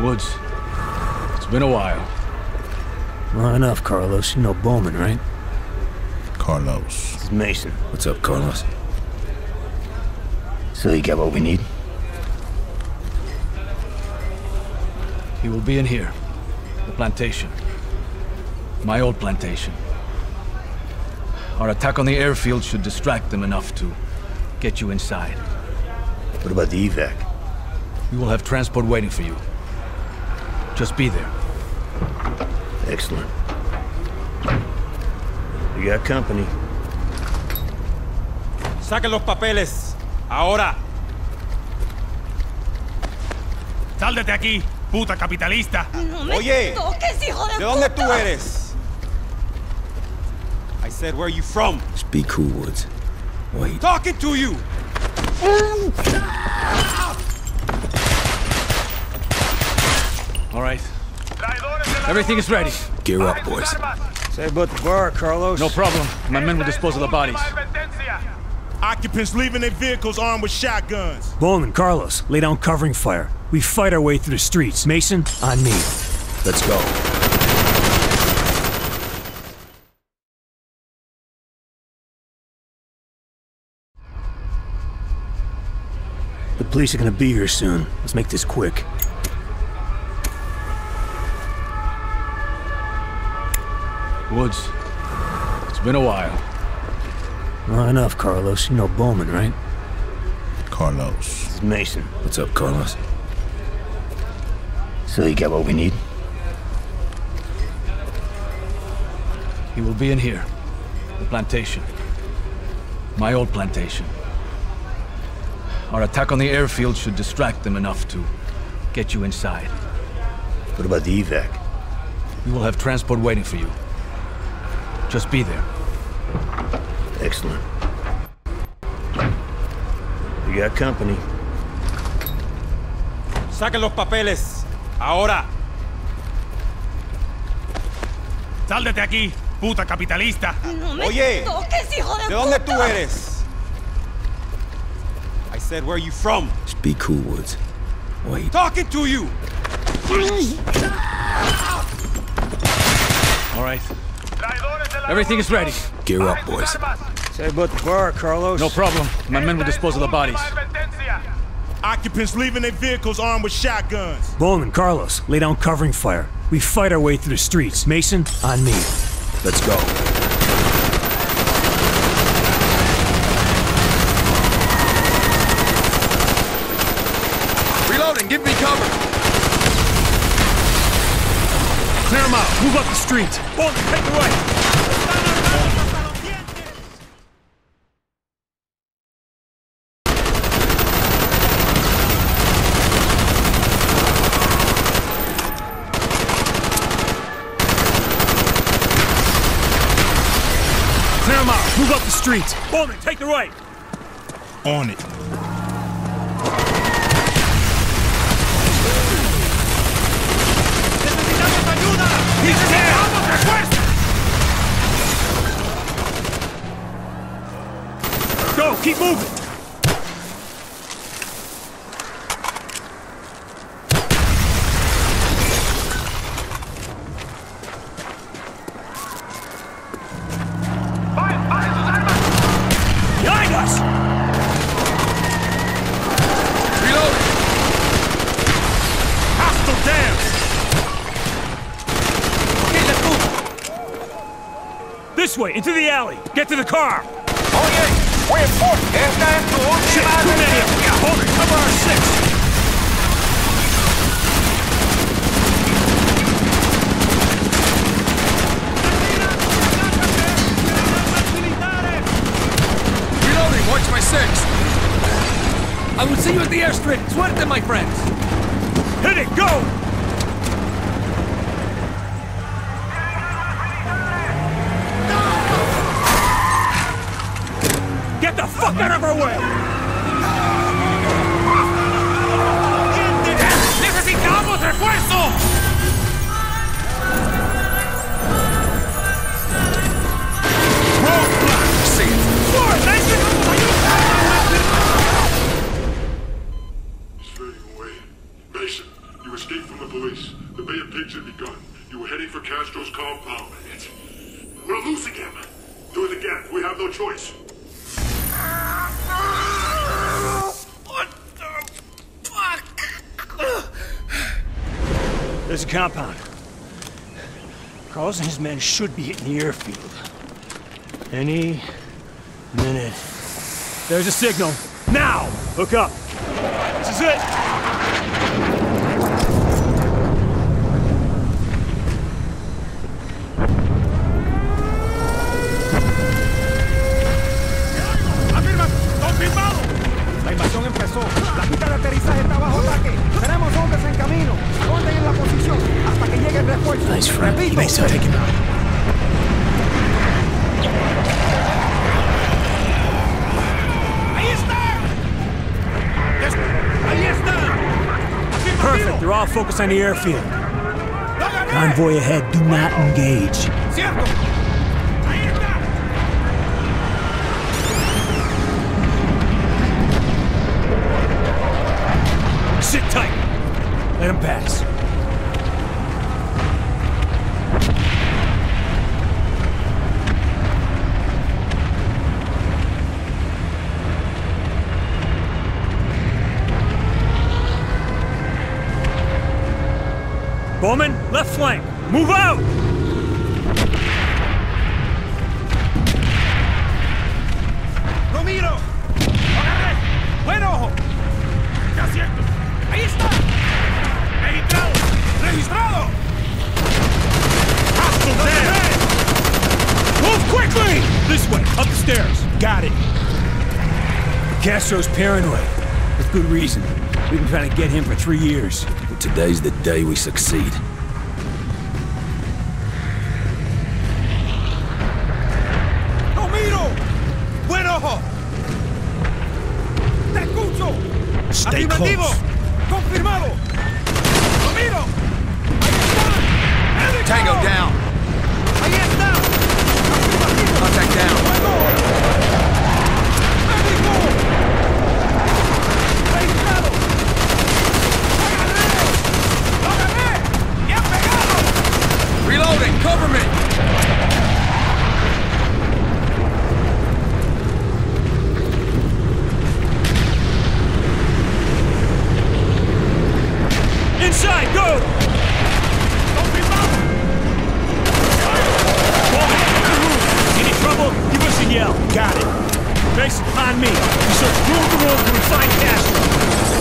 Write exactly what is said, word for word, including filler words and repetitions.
Woods, it's been a while. Well, enough, Carlos. You know Bowman, right? Carlos. This is Mason. What's up, Carlos? So you got what we need? He will be in here. The plantation. My old plantation. Our attack on the airfield should distract them enough to get you inside. What about the evac? We will have transport waiting for you. Just be there. Excellent. You got company. Saquen los papeles. Ahora. Sal de aquí. Puta capitalista. No me Oye, toques, hijo de, ¿de dónde puta? Tú eres? I said, where are you from? Just be cool, Woods. Wait. Talking to you. All right. Everything is ready. Gear up, boys. Say about the bar, Carlos. No problem. My men will dispose of the bodies. Occupants leaving their vehicles armed with shotguns. Bowman, Carlos, lay down covering fire. We fight our way through the streets. Mason, on me. Let's go. The police are gonna be here soon. Let's make this quick. Woods, it's been a while. Well, enough, Carlos. You know Bowman, right? Carlos. This is Mason. What's up, Carlos? So you got what we need? He will be in here. The plantation. My old plantation. Our attack on the airfield should distract them enough to get you inside. What about the evac? We will have transport waiting for you. Just be there. Excellent. You got company. Saquen los papeles. Ahora. Sal de aquí, puta capitalista. No me Oye, toques, hijo de, ¿de dónde tú eres? I said, where are you from? Just be cool, Woods. Wait. Talking to you. All right. Everything is ready. Gear up, boys. Say about the bar, Carlos. No problem. My men will dispose of the bodies. Occupants leaving their vehicles armed with shotguns. Bowman, Carlos, lay down covering fire. We fight our way through the streets. Mason, on me. Let's go. Reloading, give me cover. Clear them out. Move up the street. Bowman, take the right. Move up the street. Bowman, take the right. On it. He's down. Go, keep moving. This way, into the alley. Get to the car. Oh yeah, we're important. Shit, too many of them. Hold it. Cover our six. Reloading. Watch my six. I will see you at the airstrip. Suerte, my friends. Hit it. Go. Fuck out of our way! ¡Necesitamos refuerzo! Roadblock! See it! Forward, Mason! Are you... Stay away. Mason, you were escape from the police. The Bay of Pigs had begun. You were heading for Castro's compound. It's... We're losing him. Do it again. We have no choice. What the fuck? There's a compound. Carlos and his men should be hitting the airfield. Any minute. There's a signal. Now! Look up. This is it. Nice front. You may still take him out. Perfect. They're all focused on the airfield. Convoy ahead. Do not engage. Sit tight. Let him pass. Bowman, left flank, move out! Romero! Agarre! Buen ojo! Ya siento! Ahí está! Registrado! Registrado! Hostile down! Move quickly! This way, up the stairs. Got it. Castro's paranoid, with good reason. We've been trying to get him for three years. Today's the day we succeed. Romero! Buen ojo! Te escucho! Stay close. Confirmado! Romero! Tango down! Ahí está! Contact down! Médico! Reloading! Cover me! Inside! Go! Don't be loud! Any trouble? Give us a yell. Got it. Mason, on me. We search room to room to find Castro.